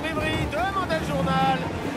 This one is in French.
Demandez le journal.